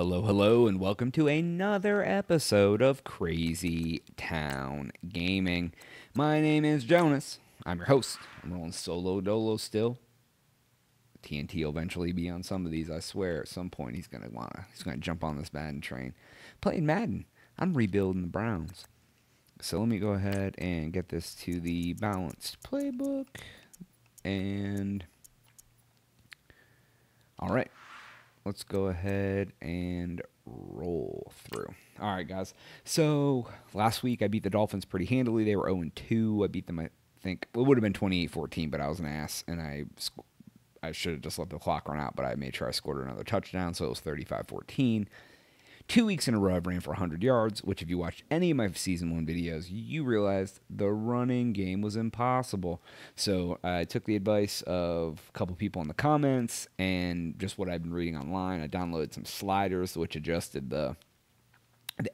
Hello, and welcome to another episode of Crazy Town Gaming. My name is Jonas. I'm your host. I'm rolling solo dolo still. TNT will eventually be on some of these, I swear. At some point, he's gonna jump on this Madden train. Playing Madden. I'm rebuilding the Browns. So let me go ahead and get this to the balanced playbook. And all right. Let's go ahead and roll through. All right, guys. So last week I beat the Dolphins pretty handily. They were 0-2. I beat them, I think. It would have been 28-14, but I was an ass, and I should have just let the clock run out, but I made sure I scored another touchdown, so it was 35-14. 2 weeks in a row I've ran for 100 yards, which if you watched any of my Season 1 videos, you realized the running game was impossible. So I took the advice of a couple people in the comments and just what I've been reading online. I downloaded some sliders, which adjusted the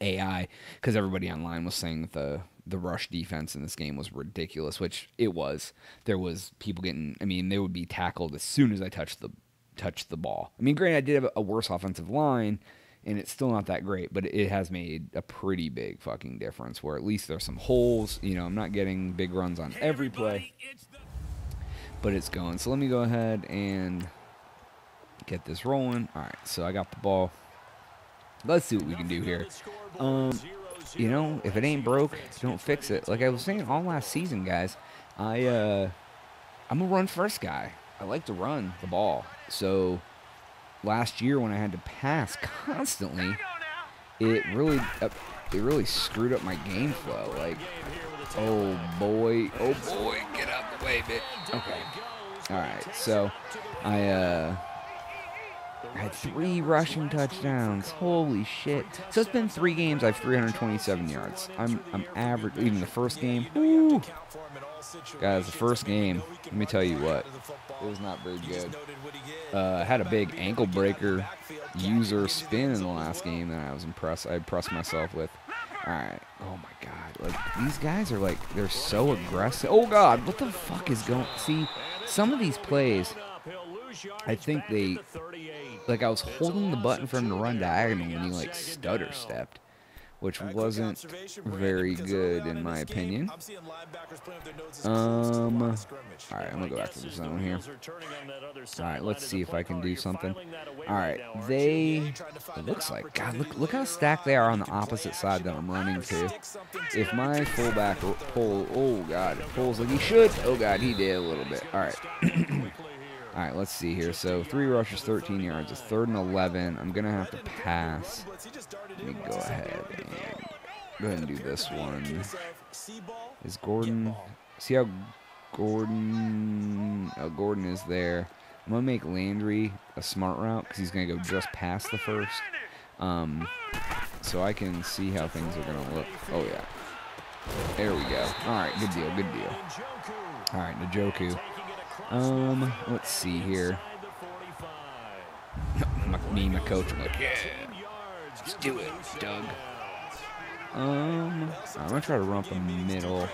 AI, because everybody online was saying that the rush defense in this game was ridiculous, which it was. There was people getting, I mean, they would be tackled as soon as I touched the ball. I mean, granted, I did have a worse offensive line, and it's still not that great, but it has made a pretty big fucking difference where at least there's some holes. You know, I'm not getting big runs on every play, but it's going. So let me go ahead and get this rolling. All right, so I got the ball. Let's see what we can do here. You know, if it ain't broke, don't fix it. Like I was saying all last season, guys, I'm a run first guy. I like to run the ball. So last year when I had to pass constantly, it really screwed up my game flow. Like, oh boy, get out of the way, bitch. Okay, all right. So I had 3 rushing touchdowns. Holy shit! So it's been 3 games. I have 327 yards. I'm average. Even the first game. Ooh. Guys, the first game, let me tell you what, it was not very good. I had a big ankle breaker user spin in the last game that I was impressed. I impressed myself with. All right. Oh my God. Like these guys are like they're so aggressive. Oh God, what the fuck is going? See, some of these plays, I think they, like I was holding the button for him to run diagonal and he like stutter stepped, which wasn't very good in my opinion. All right, I'm going to go back to the zone here. All right, let's see if I can do something. All right, it looks like, God, look how stacked they are on the opposite side that I'm running to. If my fullback pulls like he should. Oh, God, he did a little bit. All right. All right, let's see here. So 3 rushes, 13 yards. It's 3rd and 11. I'm going to have to pass. Let me go ahead and do this one. Is Gordon? See how Gordon? Oh, Gordon is there. I'm gonna make Landry a smart route because he's gonna go just past the first. So I can see how things are gonna look. Oh yeah. There we go. All right, good deal, good deal. All right, Njoku. Let's see here. Me, my coach, I'm like, yeah. Let's do it, Doug. I'm going to try to run from the middle.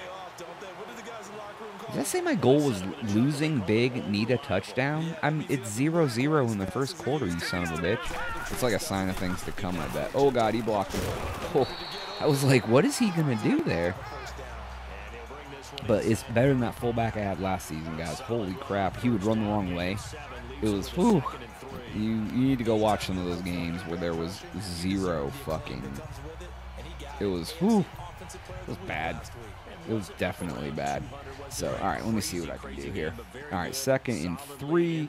Did I say my goal was losing big, need a touchdown? It's 0-0 in the first quarter, you son of a bitch. It's like a sign of things to come, I bet. Oh, God, he blocked it. Oh, I was like, what is he going to do there? But it's better than that fullback I had last season, guys. Holy crap. He would run the wrong way. It was, whew. You need to go watch some of those games where there was zero fucking. It was, whew, it was bad. It was definitely bad. So, all right, let me see what I can do here. All right, 2nd and 3.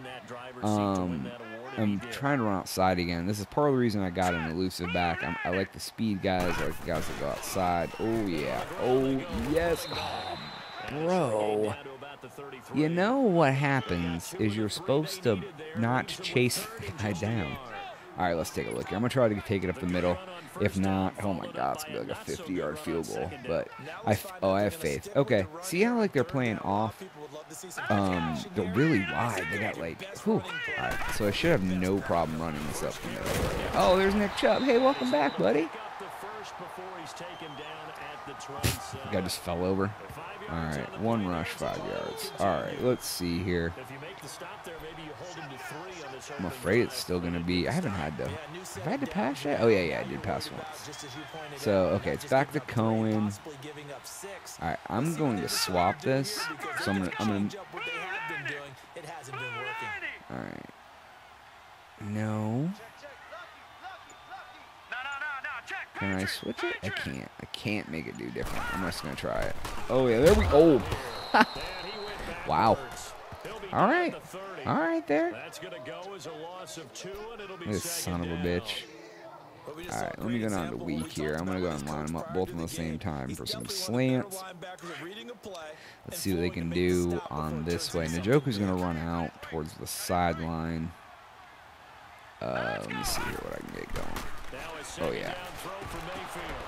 I'm trying to run outside again. This is part of the reason I got an elusive back. I like the speed guys. I like the guys that go outside. Oh, yeah. Oh, yes. Oh, bro. You know what happens is you're supposed to not chase the guy down. All right, let's take a look here. I'm going to try to take it up the middle. If not, oh, my God, it's going to be like a 50-yard field goal. But, I have faith. Okay, see how, like, they're playing off? They're really wide. They got, like, whew. All right, so I should have no problem running this up the middle. Oh, there's Nick Chubb. Hey, welcome back, buddy. The guy just fell over. All right, one rush, 5 yards. All right, let's see here. I'm afraid it's still going to be. I haven't had to. Have I had to pass yet? Oh, yeah, yeah, I did pass once. So, okay, it's back to Cohen. All right, I'm going to swap this. So I'm going to. All right. No. Can I switch it? I can't. I can't make it do different. I'm just going to try it. Oh, yeah. There we go. Oh. Wow. All right. All right there. This son of a bitch. All right. Let me go down to weak here. I'm going to go and line them up both at the same time for some slants. Let's see what they can do on this way. Njoku's going to run out towards the sideline. Let me see here what I can get going. Oh, yeah.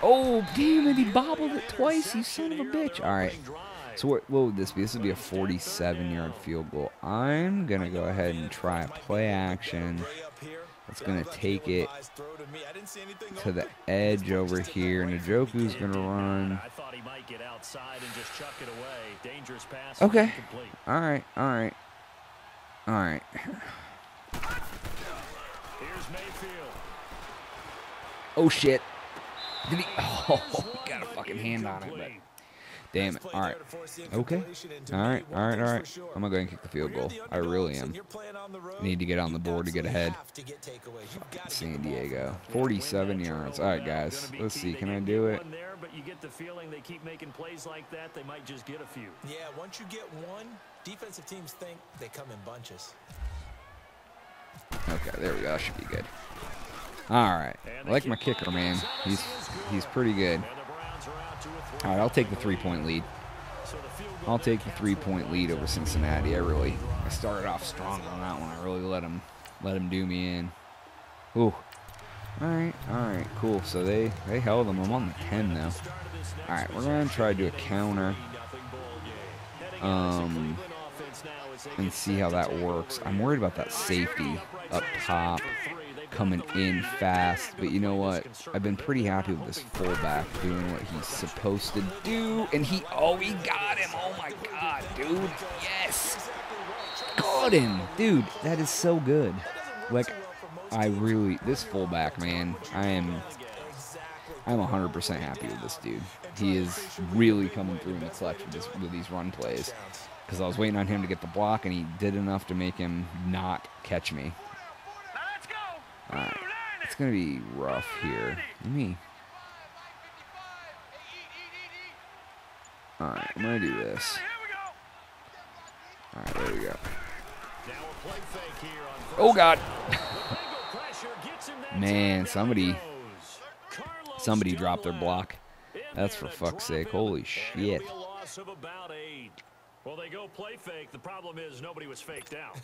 Oh, damn it. He bobbled it twice, you son of a bitch. All right. So what would this be? This would be a 47-yard field goal. I'm going to go ahead and try a play action. It's going to take it to the edge over here. Njoku's going to run. Okay. All right. All right. All right. Here's Mayfield. Oh, shit. Did he? Oh, got a fucking hand on it, but damn it. All right. Okay. All right. All right. All right. I'm going to go and kick the field goal. I really am. I need to get on the board to get ahead. San Diego. 47 yards. All right, guys. Let's see. Can I do it? You get the feeling they keep making plays like that, they might just get a few. Yeah, once you get one, defensive teams think they come in bunches. Okay, there we go. Should be good. All right. I like my kicker, man. He's pretty good. All right, I'll take the three-point lead. I'll take the three-point lead over Cincinnati. I started off strong on that one. I really let him do me in. Ooh. All right, cool. So they held him. I'm on the 10 now. All right, we're gonna try to do a counter. And see how that works. I'm worried about that safety up top coming in fast, but you know what? I've been pretty happy with this fullback doing what he's supposed to do, and he, oh, he got him. Oh, my God, dude. Yes. Got him. Dude, that is so good. Like, I really, this fullback, man, I'm 100% happy with this dude. He is really coming through in the clutch with these run plays. Because I was waiting on him to get the block, and he did enough to make him not catch me. All right. It's going to be rough here. All right, I'm going to do this. All right, there we go. Oh, God. Man, somebody dropped their block. That's for fuck's sake. Holy shit. Well, they go play fake. The problem is nobody was faked out.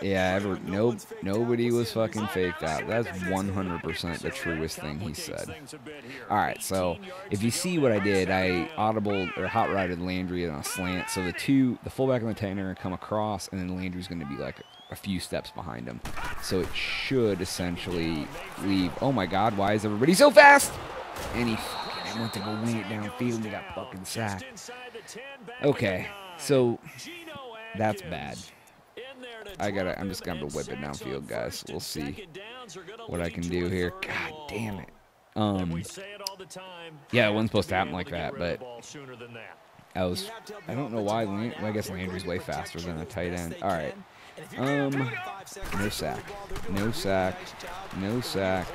Yeah, nobody was fucking faked out. That's 100% the truest thing he said. All right, so if you see what I did, I audibled or hot-rided Landry on a slant. So the fullback and the tight end are going to come across, and then Landry's going to be like a few steps behind him. So it should essentially leave. Oh, my God, why is everybody so fast? And he fucking went to go wing it downfield, and he got fucking sacked. Okay. So that's bad. I'm just gonna whip it downfield, guys. We'll see what I can do here. God damn it. Yeah, it wasn't supposed to happen like that, but I don't know why. I guess Landry's way faster than a tight end. All right. No sack. No sack. No sack.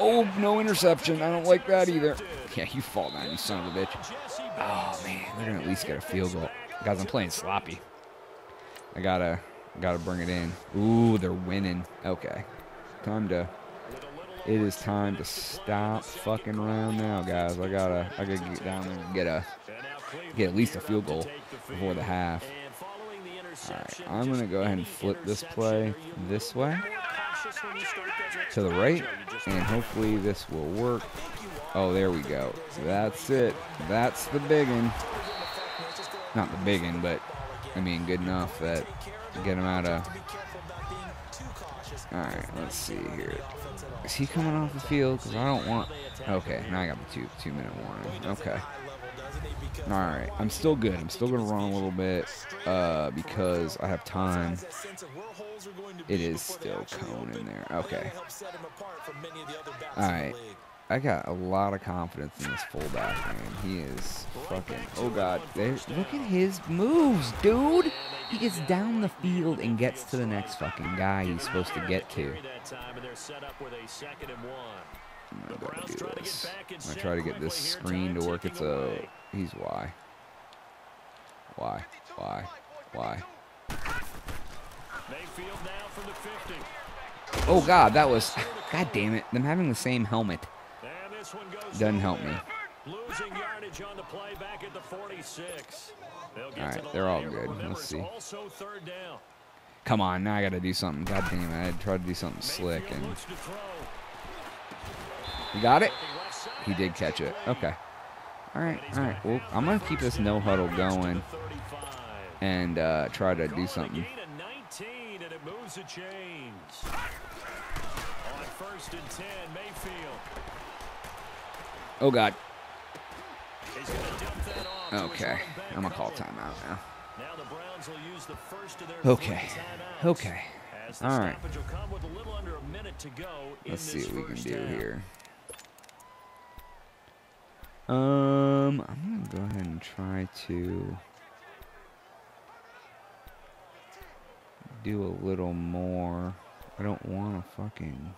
Oh, no interception. I don't like that either. Yeah, you fall down, you son of a bitch. Oh, man, they're going to at least get a field goal. Guys, I'm playing sloppy. I gotta bring it in. Ooh, they're winning. Okay. It is time to stop fucking around now, guys. I gotta get down there and get at least a field goal before the half. All right, I'm going to go ahead and flip this play this way to the right, and hopefully this will work. Oh, there we go. That's it. That's the big one. Not the big one, but, I mean, good enough that get him out of. All right, let's see here. Is he coming off the field? Because I don't want... Okay, now I got my two-minute warning. Okay. Alright, I'm still good. I'm still going to run a little bit because I have time. It is still Cohen in there. Okay. Alright. I got a lot of confidence in this fullback, man. He is fucking... Oh, God. Look at his moves, dude. He gets down the field and gets to the next fucking guy he's supposed to get to. I'm not going to do this. I'm going to try to get this screen to work. It's a... He's Y. Y. Y. Y. Mayfield now from the 50. Oh, God. That was... God damn it. I'm having the same helmet. Doesn't help me. Losing yardage on the play back at the 46. All right, they're all good. Let's see. Come on, now I got to do something. God damn it, I tried to do something slick and you got it. He did catch it. Okay. All right, all right. Well, I'm gonna keep this no huddle going and try to do something. Oh, God. Okay. I'm going to call timeout now. Okay. Okay. All right. Let's see what we can do here. I'm going to go ahead and try to do a little more. I don't want to fucking...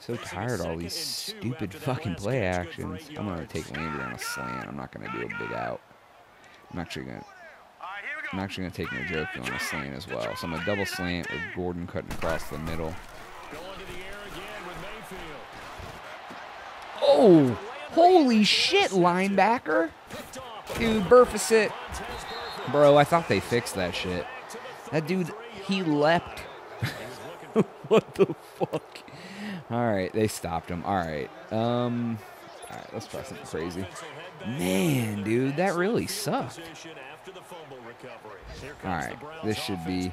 So tired of all these stupid fucking play actions. I'm going to take Landry on a slant. I'm not going to do a big out. I'm actually going to take Njoku on a slant as well. So I'm going to double slant with Gordon cutting across the middle. Oh, holy shit, linebacker. Dude, Burfict it. Bro, I thought they fixed that shit. That dude, he leapt. What the fuck? All right, they stopped him. All right, let's try something crazy. Man, dude, that really sucked. All right, this should be.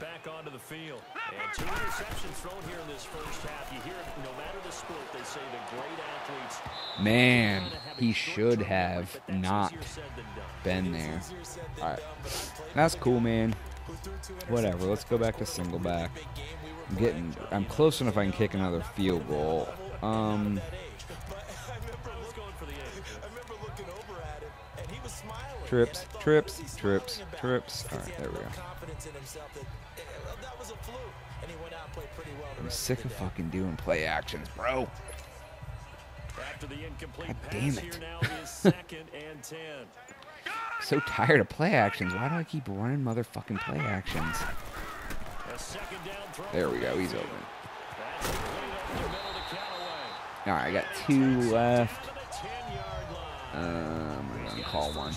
Man, he should have not been there. All right, that's cool, man. Whatever, let's go back to single back. I'm close enough I can kick another field goal. Trips. All right, there we go. I'm sick of fucking doing play actions, bro. God damn it. So tired of play actions. Why do I keep running motherfucking play actions? There we go. He's open. All right, I got two left. I'm going to call one.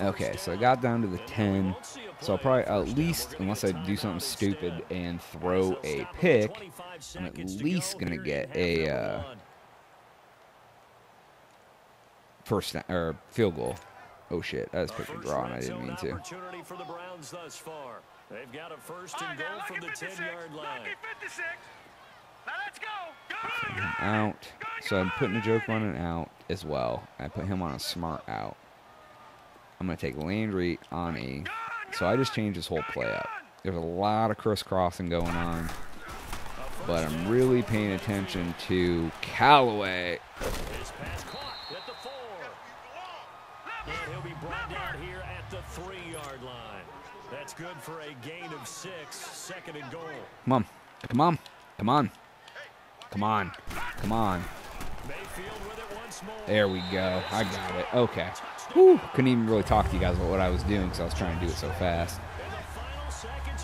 Okay, so I got down to the 10. So I'll probably at least, unless I do something stupid and throw a pick, I'm at least going to get a first or field goal. Oh shit, I just picked a draw and I didn't mean to. They've got a first and goal from the 10-yard line. Out. So I'm putting Njoku on an out as well. I put him on a smart out. I'm going to take Landry on a... So I just changed this whole play up. There's a lot of crisscrossing going on. But I'm really paying attention to Callaway. He'll be brought down here at the 3-yard line. That's good for a gain of 6, second and goal. Come on. Come on. Come on. Come on. Come on. There we go. I got it. Okay. Whew. Couldn't even really talk to you guys about what I was doing because I was trying to do it so fast.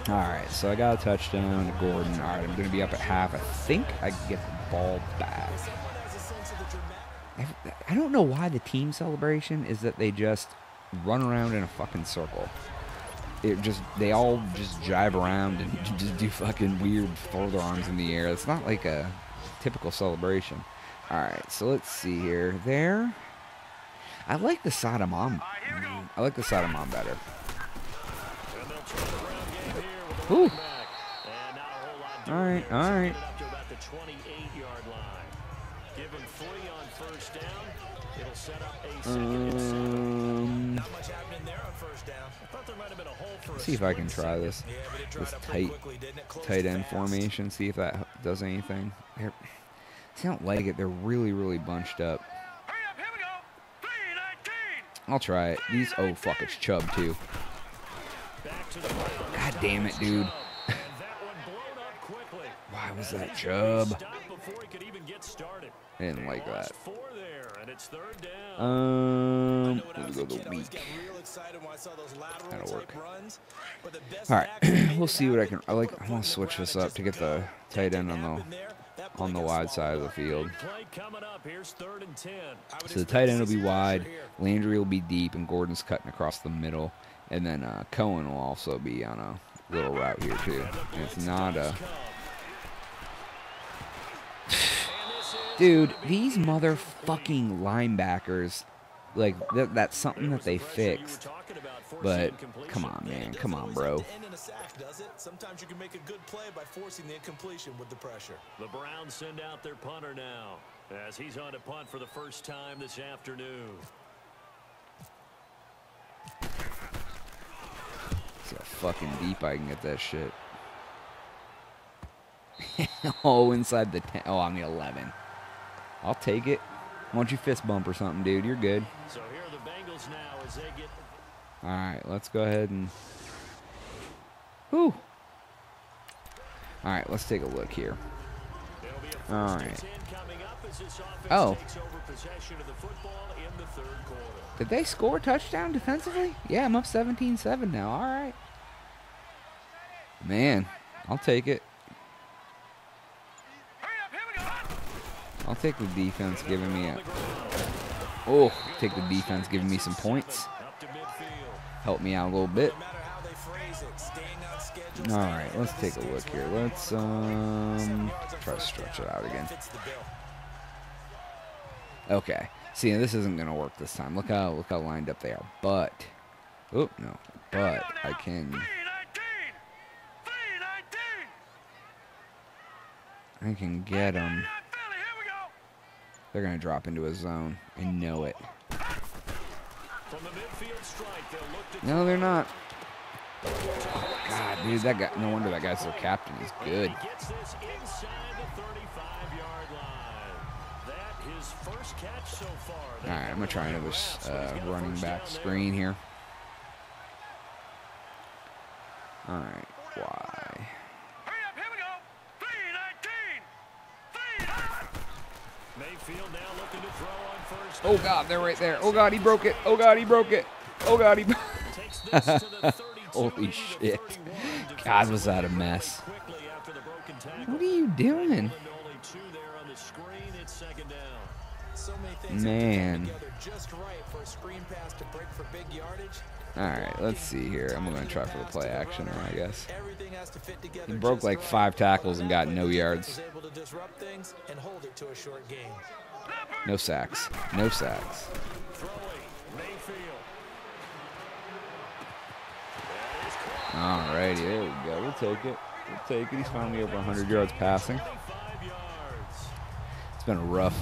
All right. So I got a touchdown to Gordon. All right. I'm going to be up at half. I think I can get the ball back. I don't know why the team celebration is that they just run around in a fucking circle. They all just jive around and just do fucking weird forearms in the air. It's not like a typical celebration. All right, so let's see here. There, I like the side of mom. I like the side of mom better. Ooh. All right. See if I can try this. This tight end formation. See if that does anything. They're, I don't like it. They're really bunched up. I'll try it. These. Oh fuck! It's Chubb too. God damn it, dude. Why was that Chubb? I didn't like that. Let's go the weak. That'll work. All right, we'll see what I can. I want to switch this up to get the tight end on the wide side of the field. So the tight end will be wide, Landry will be deep, and Gordon's cutting across the middle. And then Cohen will also be on a little route here too. And it's not a. Dude, these motherfucking linebackers, like, that's something that they fixed. But come on, man. Come on, bro. Sometimes you can make a good play by forcing the incompletion with the pressure. The Browns send out their punter now as he's on to punt for the first time this afternoon. See how fucking deep I can get that shit. Oh, inside the 10. Oh, on the 11. I'll take it. Why don't you fist bump or something, dude? You're good. So here are the Bengals now as they get. All right, let's go ahead and. Whew. All right, let's take a look here. All right. Oh. Did they score a touchdown defensively? Yeah, I'm up 17-7 now. All right. Man, I'll take it. I'll take the defense giving me a. Oh, take the defense giving me some points. Help me out a little bit. All right, let's take a look here. Let's try to stretch it out again. Okay. See, this isn't gonna work this time. Look how lined up they are. But, oh no. But I can. Get them. They're going to drop into a zone. I know it. No, they're not. Oh, God, dude, that guy. No wonder that guy's their captain. He's good. All right, I'm going to try another running back screen here. All right, why? Mayfield now looking to throw on first. Oh God, they're right there. Oh God, he broke it. Oh God, he broke it. Oh God, he takes this to the 32. Holy shit. God, was that a mess. What are you doing? Man. All right, let's see here. I'm going to try for the play action, I guess. He broke like 5 tackles and got no yards. No sacks. No sacks. All righty, there we go. We'll take it. We'll take it. He's finally over 100 yards passing. It's been a rough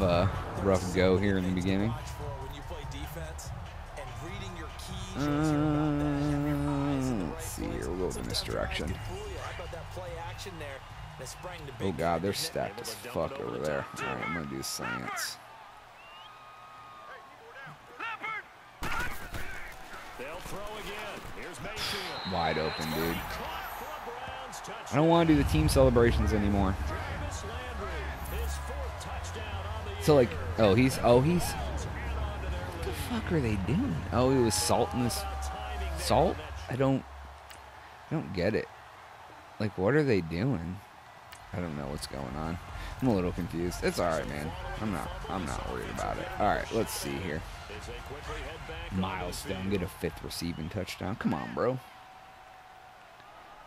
go here in the beginning. Let's see here. We'll go in this direction. Oh God, they're stacked as fuck over there. All right, I'm gonna do science. Wide open, dude. I don't want to do the team celebrations anymore. So like, oh he's. What the fuck are they doing? Oh, he was salting this. Salt? I don't get it. Like, what are they doing? I don't know what's going on. I'm a little confused. It's all right, man. I'm not worried about it. All right, let's see here. Milestone, get a 5th receiving touchdown. Come on, bro.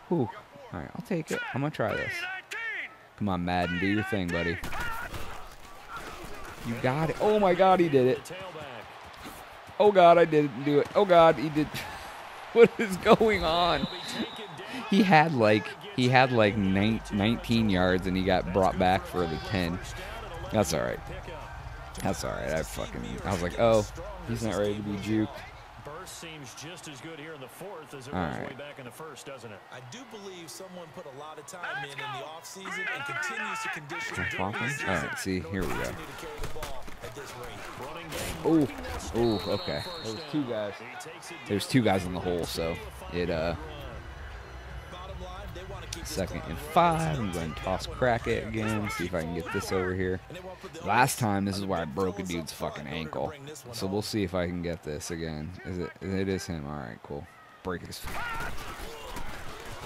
Whew. All right, I'll take it. I'm gonna try this. Come on, Madden, do your thing, buddy. You got it. Oh my God, he did it. Oh God, I didn't do it. Oh God, he did. What is going on? He had like He had like 19 yards, and he got brought back for the 10. That's all right. That's all right. I was like, oh, he's not ready to be juked. Seems just as good here in the fourth as it was way back in the first, doesn't it? I do believe someone put a lot of time in the offseason and continues to condition. All right, see, here we go. Oh, oh, okay. There's two guys. There's two guys in the hole, so it second and 5. I'm going to toss crack it again. See if I can get this over here. Last time, this is where I broke a dude's fucking ankle. So we'll see if I can get this again. Is it? It is him. All right, cool. Break his.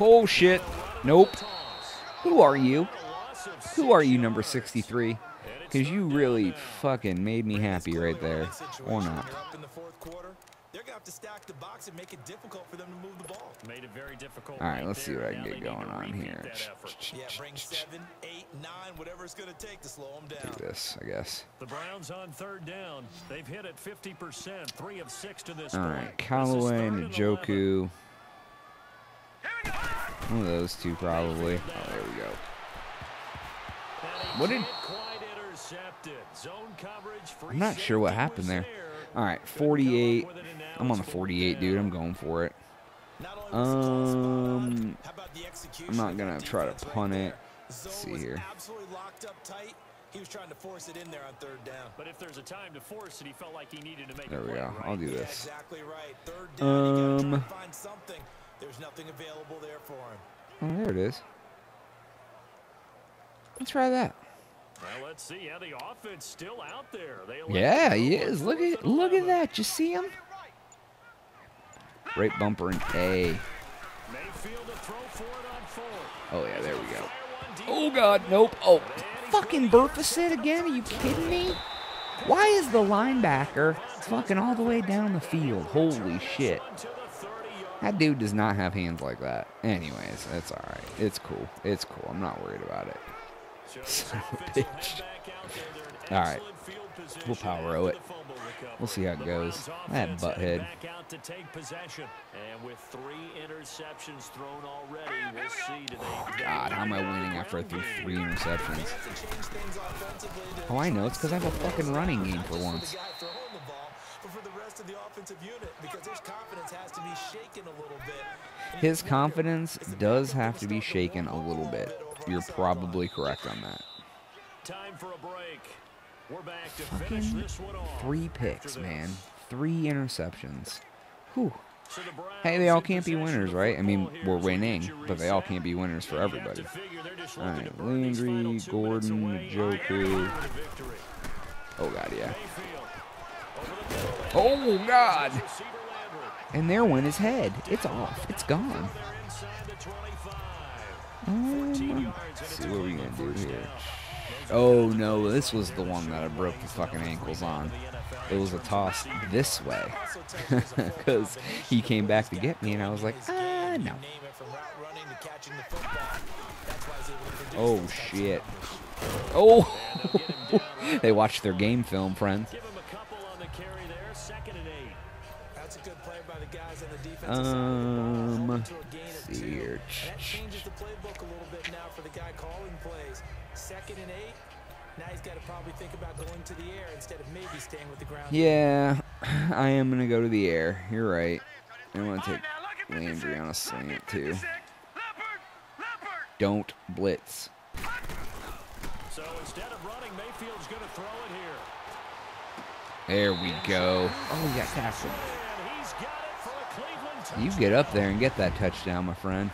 Oh shit! Nope. Who are you? Who are you, number 63? Because you really fucking made me happy right there, or not. To stack the box and make it difficult for them to move the ball. Made it very difficult. All right, let's see what I can get going on here. Yeah, bring 7, 8, 9, whatever it's going to take to slow them down. Do this, I guess. The Browns on third down. They've hit at 50%, 3 of 6 to this. All right, Callaway, Njoku. One of those two probably. Oh, there we go. What did? I'm not sure what happened there. All right, 48. I'm on the 48, dude. I'm going for it. I'm not gonna try to punt it. Let's see here. There we go. I'll do this. Oh, there it is. Let's try that. Well, let's see how the offense still out there. Yeah, he is. Look at that. You see him? Right bumper and A. Oh yeah, there we go. Oh god, nope. Oh, fucking Burfict again? Are you kidding me? Why is the linebacker fucking all the way down the field? Holy shit. That dude does not have hands like that. Anyways, that's all right. It's cool. It's cool. I'm not worried about it. Son of a bitch. All right, we'll power it. We'll see how it goes. That butthead. Oh god, how am I winning after I threw 3 interceptions? Oh, I know. It's because I have a fucking running game for once. His confidence does have to be shaken a little bit. You're probably correct on that. Time for a break. We're back to finish this one off. 3 picks, man. 3 interceptions. Whew. Hey, they all can't be winners, right? I mean, we're winning, but they all can't be winners for everybody. All right, Landry, Gordon, Njoku. Oh, God, yeah. Oh, God. And their win is head. It's off. It's gone. Let's see what we gonna do here. Oh no, this was the one that I broke the fucking ankles on. It was a toss this way because he came back to get me, and I was like, no. Oh shit! Oh, they watched their game film, friends. Let's see here. That changes the playbook a little bit now for the guy calling plays. 2nd and 8. Now he's got to probably think about going to the air instead of maybe staying with the ground. Yeah, I am gonna go to the air. You're right. I want to take Landry on a slant too. Don't blitz. So instead of running, Mayfield's gonna throw it here. There we go. Oh, we got tackled. You get up there and get that touchdown, my friend.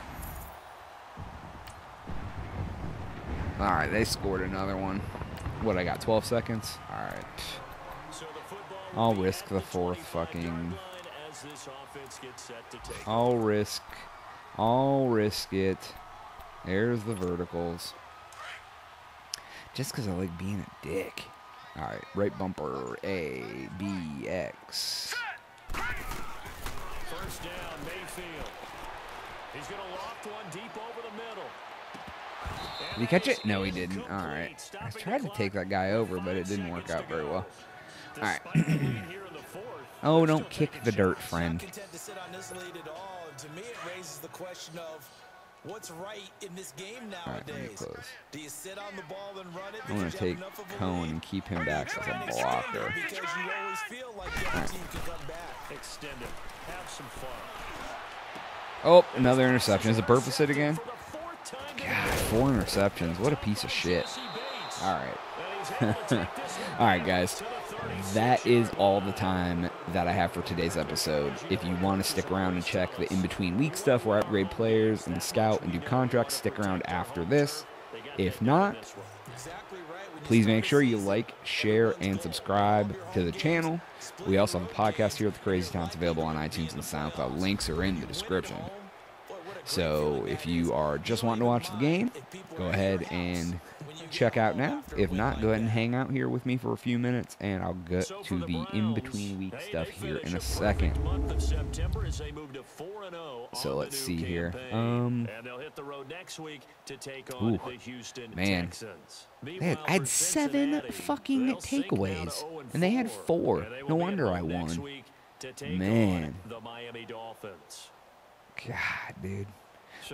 All right, they scored another one. What, I got 12 seconds? All right. I'll risk the fourth fucking... I'll risk it. There's the verticals. Just because I like being a dick. All right, right bumper, A, B, X. First down, Mayfield. He's going to loft one deep over the middle. Did he catch it? No, he didn't. All right. I tried to take that guy over, but it didn't work out very well. All right. Oh, don't kick the dirt, friend. To me, it raises the question of what's right in this game nowadays. Right, do you sit on the ball and run it? I'm going to take Cohen and keep him back as a blocker. Because you always feel like the other team can come back. Extend it. Have some fun. Oh, another interception. Is it Burfict it again? God, 4 interceptions. What a piece of shit. All right. All right, guys. That is all the time that I have for today's episode. If you want to stick around and check the in-between week stuff where I upgrade players and scout and do contracts, stick around after this. If not, please make sure you like, share, and subscribe to the channel. We also have a podcast here with the Crazy Towns available on iTunes and SoundCloud. Links are in the description. So if you are just wanting to watch the game, go ahead and check out now. If not, go ahead and hang out here with me for a few minutes, and I'll get to the in-between week stuff here in a second. So let's see here. Ooh, man. I had 7 fucking takeaways, and they had 4. No wonder I won. Man. God, dude.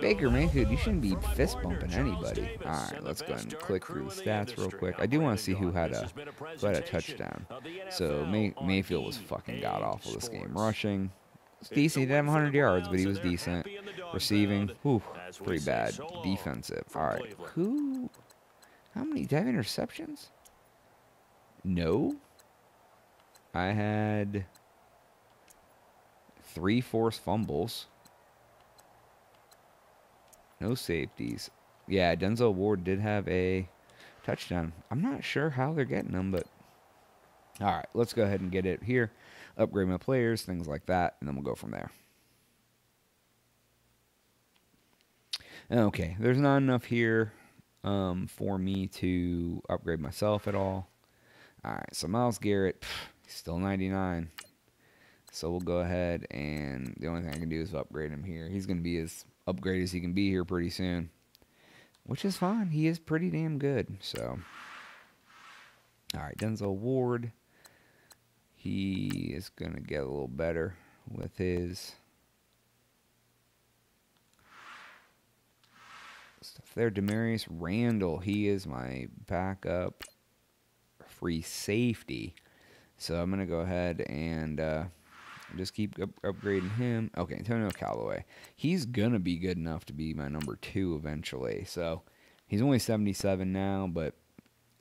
Baker Mayfield, you shouldn't be fist bumping anybody. All right, let's go ahead and click through the stats real quick. I do want to see who had a touchdown. So Mayfield was fucking god awful this game. Rushing, it's decent. He didn't have 100 yards, but he was decent. Receiving, whew, pretty bad. Defensive. All right, who? How many? Did I have interceptions? No. I had 3 forced fumbles. No safeties. Yeah, Denzel Ward did have a touchdown. I'm not sure how they're getting them, but... All right, let's go ahead and get it here. Upgrade my players, things like that, and then we'll go from there. Okay, there's not enough here for me to upgrade myself at all. All right, so Myles Garrett, he's still 99. So we'll go ahead, and the only thing I can do is upgrade him here. He's going to be his... upgrade as he can be here pretty soon, which is fine. He is pretty damn good. So, all right, Denzel Ward. He is gonna get a little better with his stuff there. Demarius Randall. He is my backup free safety. So I'm gonna go ahead and. Just keep upgrading him. Okay, Antonio Callaway. He's going to be good enough to be my number 2 eventually. So he's only 77 now, but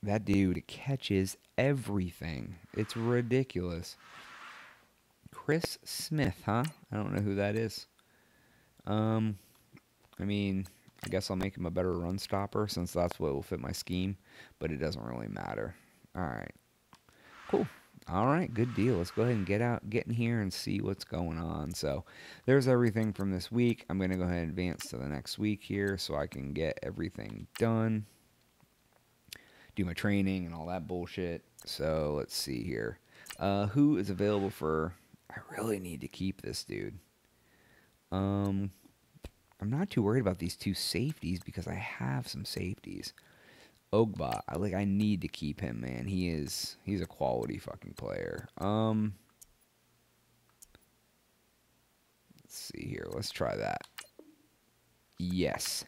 that dude catches everything. It's ridiculous. Chris Smith, huh? I don't know who that is. I mean, I guess I'll make him a better run stopper since that's what will fit my scheme, but it doesn't really matter. All right. Cool. All right, good deal. Let's go ahead and get in here and see what's going on. So there's everything from this week. I'm going to go ahead and advance to the next week here so I can get everything done, do my training and all that bullshit. So let's see here. Who is available for... I really need to keep this dude. I'm not too worried about these 2 safeties because I have some safeties. Ogba, I need to keep him, man. He's a quality fucking player. Let's see here. Let's try that. Yes.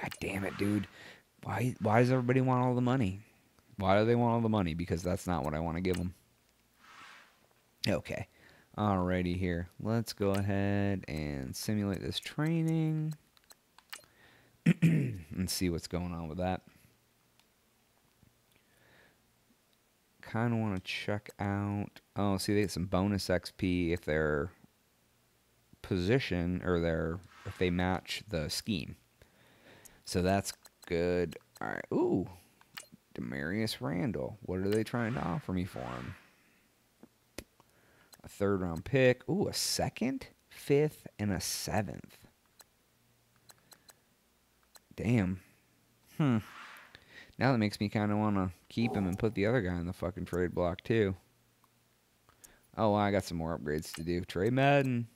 God damn it, dude. Why does everybody want all the money? Why do they want all the money? Because that's not what I want to give them. Okay. Alrighty here. Let's go ahead and simulate this training. And see what's going on with that. Kind of want to check out. Oh, see, they get some bonus XP if their position or if they match the scheme. So that's good. All right. Ooh, Demarius Randall. What are they trying to offer me for him? A 3rd-round pick. Ooh, a 2nd, 5th, and a 7th. Damn. Now that makes me kind of want to keep him and put the other guy in the fucking trade block, too. Oh, well, I got some more upgrades to do. Trade Madden.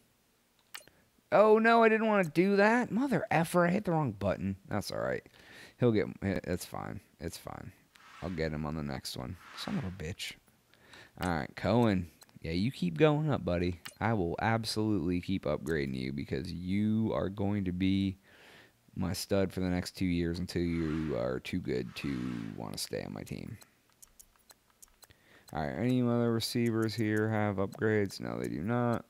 Oh, no, I didn't want to do that. Mother effer, I hit the wrong button. That's all right. He'll get... It's fine. It's fine. I'll get him on the next one. Son of a bitch. All right, Cohen. Yeah, you keep going up, buddy. I will absolutely keep upgrading you because you are going to be my stud for the next 2 years until you are too good to want to stay on my team. All right, any other receivers here have upgrades? No, they do not.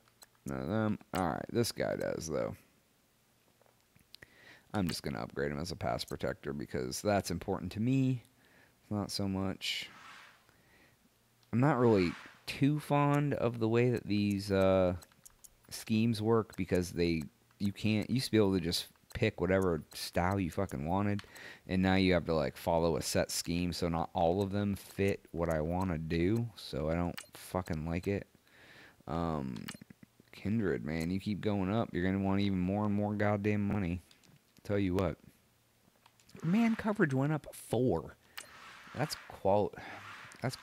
None of them. All right, this guy does, though. I'm just going to upgrade him as a pass protector because that's important to me. It's not so much. I'm not really too fond of the way that these schemes work because you used to be able to just pick whatever style you fucking wanted, and now you have to like follow a set scheme, so not all of them fit what I want to do, so I don't fucking like it. Kindred, man, you keep going up, you're gonna want even more and more goddamn money. Tell you what, man, coverage went up 4. That's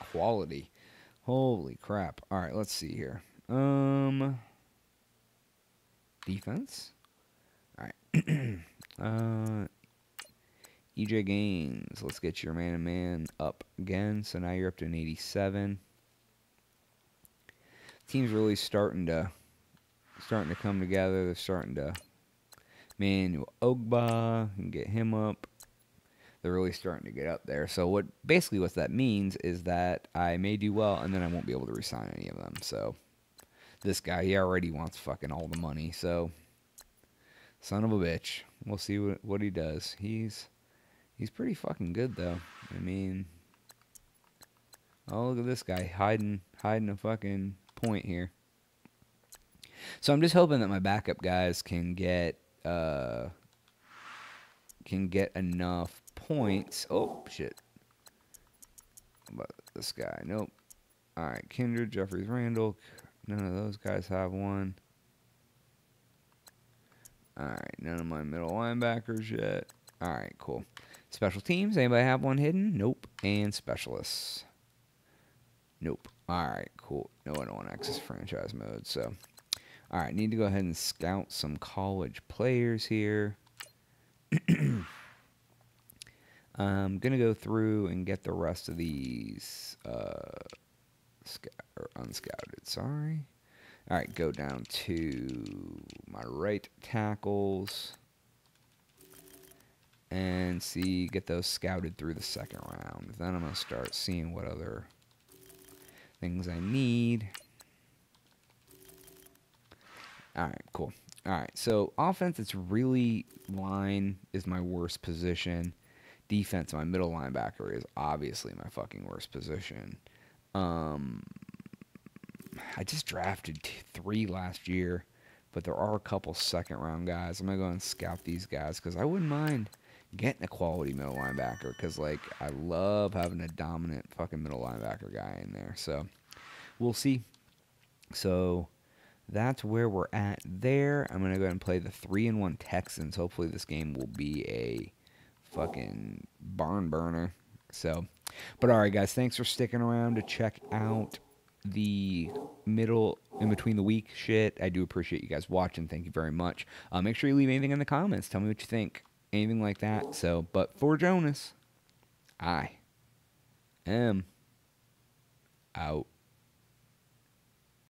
quality. Holy crap. All right, let's see here. Defense. All right. EJ Gaines. Let's get your man-to-man up again. So now you're up to an 87. Team's really starting to come together. They're starting to manual Ogba and get him up. They're really starting to get up there. So basically what that means is that I may do well, and then I won't be able to resign any of them. So this guy, he already wants fucking all the money. So son of a bitch. We'll see what he does. He's pretty fucking good though. I mean, oh, look at this guy hiding a fucking point here. So I'm just hoping that my backup guys can get enough points. Oh, shit. But this guy, nope. All right, Kindred, Jeffries, Randall. None of those guys have one. All right, none of my middle linebackers yet. All right, cool. Special teams, anybody have one hidden? Nope. And specialists. Nope. All right, cool. No, I don't want to access franchise mode, so. All right, need to go ahead and scout some college players here. I'm going to go through and get the rest of these unscouted, sorry. All right, go down to my right tackles and see, get those scouted through the second round. Then I'm going to start seeing what other things I need. All right, cool. All right, so offense, it's really line is my worst position. Defense, my middle linebacker is obviously my fucking worst position. I just drafted 3 last year, but there are a couple second-round guys. I'm going to go and scout these guys because I wouldn't mind getting a quality middle linebacker because, like, I love having a dominant fucking middle linebacker guy in there. So we'll see. So that's where we're at there. I'm going to go ahead and play the 3-1 Texans. Hopefully this game will be a fucking barn burner. So, but all right, guys, thanks for sticking around to check out the middle in between the week shit. I do appreciate you guys watching. Thank you very much. Make sure you leave anything in the comments. Tell me what you think. Anything like that. So, but for Jonas, I am out.